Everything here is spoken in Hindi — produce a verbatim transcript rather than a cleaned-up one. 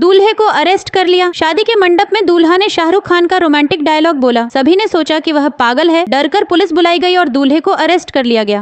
दूल्हे को अरेस्ट कर लिया। शादी के मंडप में दूल्हा ने शाहरुख खान का रोमांटिक डायलॉग बोला। सभी ने सोचा कि वह पागल है। डरकर पुलिस बुलाई गई और दूल्हे को अरेस्ट कर लिया गया।